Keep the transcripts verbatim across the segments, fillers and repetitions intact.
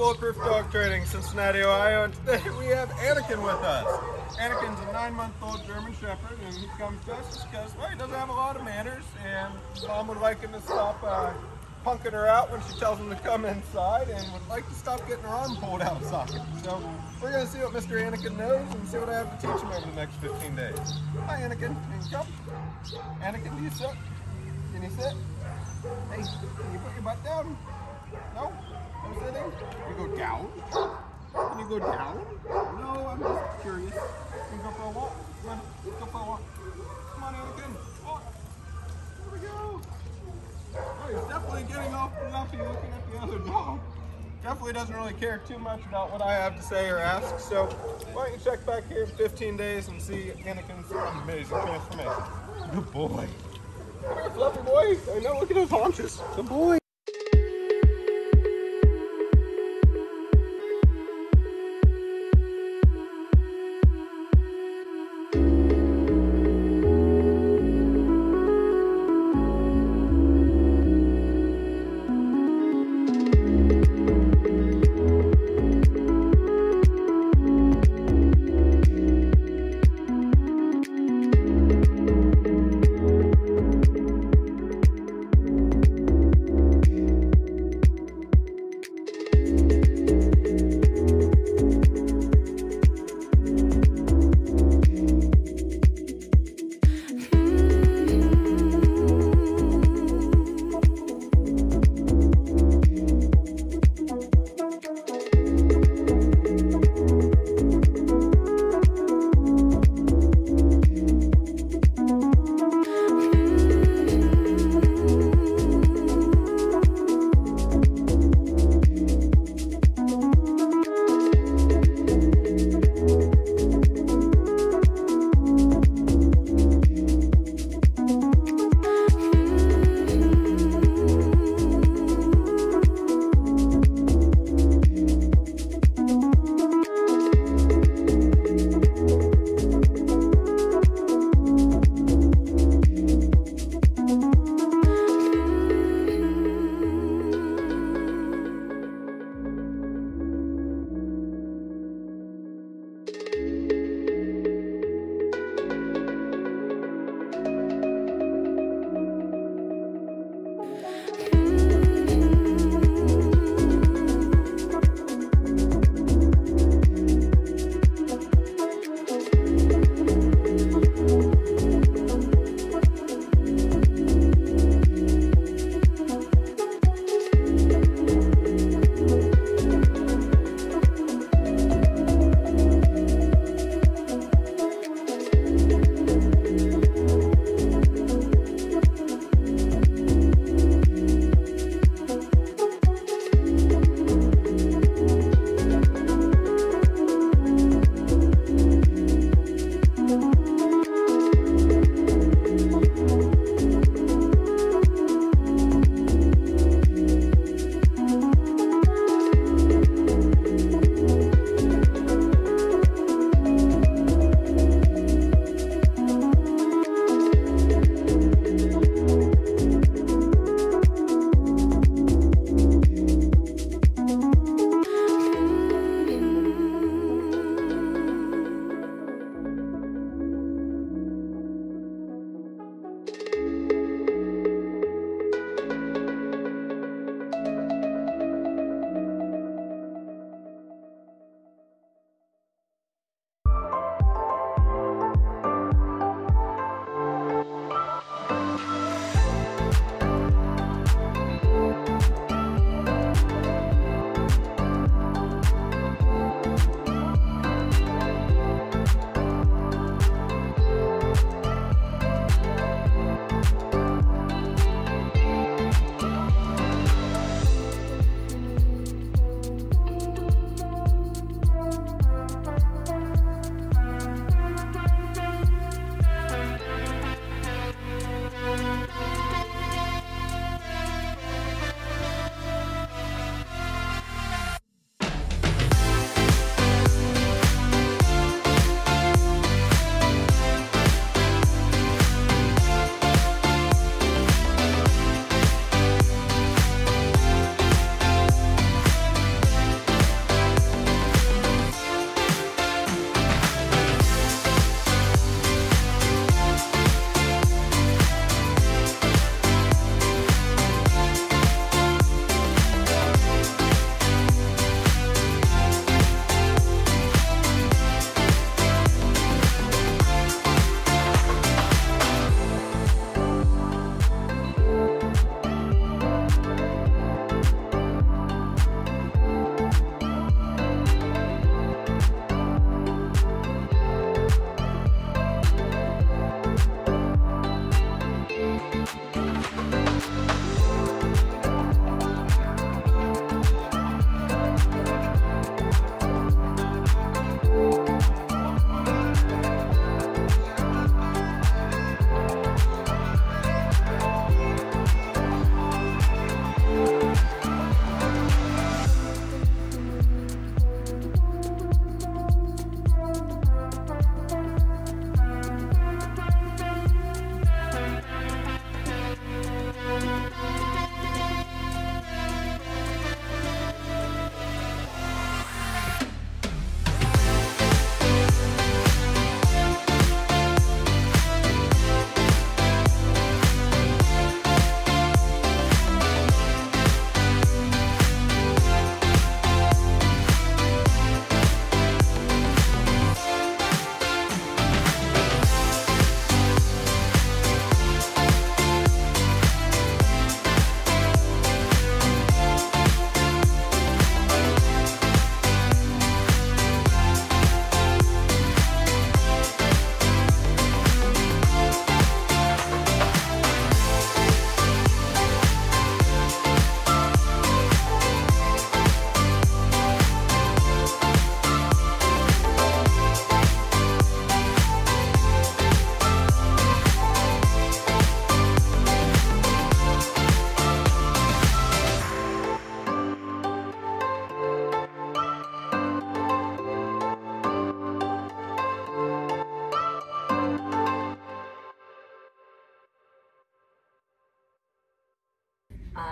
Bulletproof Dog Training, Cincinnati, Ohio, and today we have Anakin with us. Anakin's a nine-month-old German Shepherd, and he comes to us just because, well, he doesn't have a lot of manners, and Mom would like him to stop uh, punking her out when she tells him to come inside, and would like to stop getting her arm pulled out of socket. So we're going to see what Mister Anakin knows and see what I have to teach him over the next fifteen days. Hi, Anakin. Can you come? Anakin, do you sit? Can you sit? Hey, can you put your butt down? No? No sitting? You go down? Can you go down? No, I'm just curious. Can you go for a walk? Run. Go for a walk. Come on, Anakin. Walk. There we go. Oh, he's definitely getting off fluffy looking at the other dog. Definitely doesn't really care too much about what I have to say or ask, so why don't you check back here in fifteen days and see Anakin's amazing transformation. Good boy. Come here, fluffy boy. I know, look at his haunches. Good boy.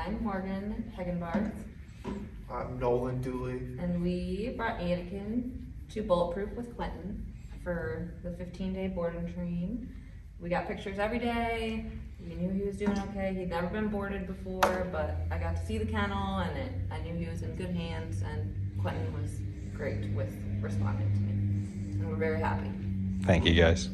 I'm Morgan Hegenbarth. I'm Nolan Dooley. And we brought Anakin to Bulletproof with Clinton for the fifteen day board and train. We got pictures every day. We knew he was doing okay. He'd never been boarded before, but I got to see the kennel, and it, I knew he was in good hands, and Clinton was great with responding to me. And we're very happy. Thank you, guys.